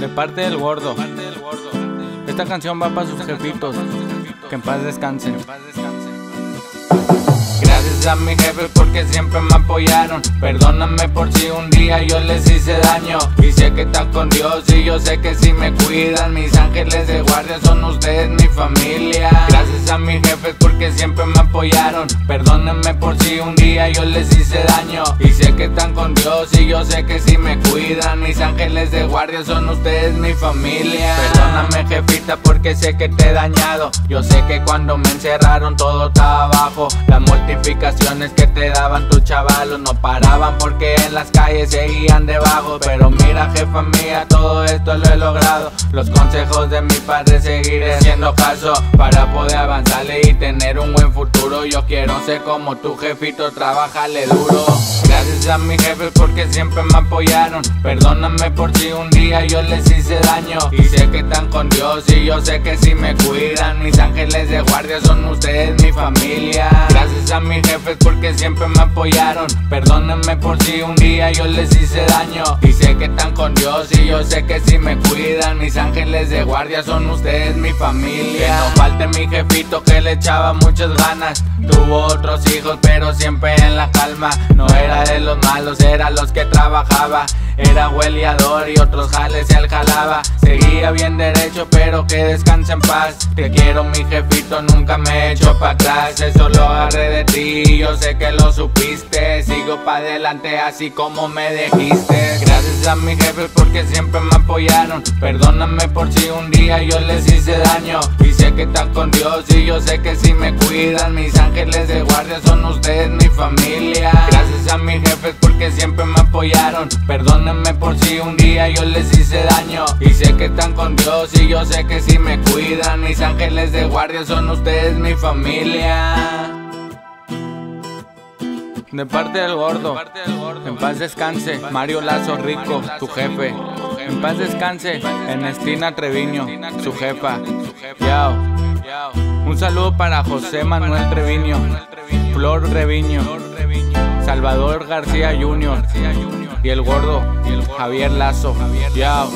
de parte del Gordo. Esta canción va para sus jefitos, que en paz descansen. Gracias a mis jefes porque siempre me apoyaron. Perdóname por si un día yo les hice daño. Y sé que están con Dios y yo sé que si me cuidan. Mis ángeles de guardia son ustedes, mi familia. Gracias a mis jefes porque siempre me apoyaron. Perdóname por si un día yo les hice daño. Y sé que están con Dios y yo sé que si me cuidan. Mis ángeles de guardia son ustedes, mi familia. Perdóname, jefita, porque sé que te he dañado. Yo sé que cuando me encerraron todo estaba abajo. La mortificación que te daban tus chavalos no paraban porque en las calles seguían de vagos. Pero mira, jefa mía, todo esto lo he logrado. Los consejos de mi padre seguiré haciendo caso para poder avanzarle y tener un buen futuro. Yo quiero ser como tu jefito, trabájale duro. Gracias a mis jefes porque siempre me apoyaron. Perdóname por si un día yo les hice daño. Y sé que están con Dios y yo sé que si me cuidan. Mis ángeles de guardia son ustedes, mi familia. Gracias a mis jefes porque siempre me apoyaron. Perdónenme por si un día yo les hice daño. Y sé que están con Dios y yo sé que si me cuidan. Mis ángeles de guardia son ustedes, mi familia. Que no falte mi jefito que le echaba muchas ganas. Tuvo otros hijos pero siempre en la calma. No era de los malos, era los que trabajaba. Era hueleador y otros jales él jalaba. Seguía bien derecho pero que descanse en paz. Te quiero, mi jefito, nunca me echo para atrás. Eso lo agarré de ti, yo sé que lo supiste. Sigo para adelante así como me dijiste. Gracias a mis jefes porque siempre me apoyaron. Perdóname por si un día yo les hice daño. Y sé que están con Dios y yo sé que si me cuidan. Mis ángeles de guardia son ustedes, mi familia. Gracias a mis jefes porque siempre me apoyaron. Perdóname por si un día yo les hice daño. Y sé que están con Dios y yo sé que si me cuidan. Mis ángeles de guardia son ustedes, mi familia. De parte del Gordo, en paz descanse Mario Lazo Rico, tu jefe. En paz descanse Ernestina Treviño, su jefa. Yao. Un saludo para José Manuel Treviño, Flor Treviño, Salvador García Junior y el Gordo, Javier Lazo. Yao.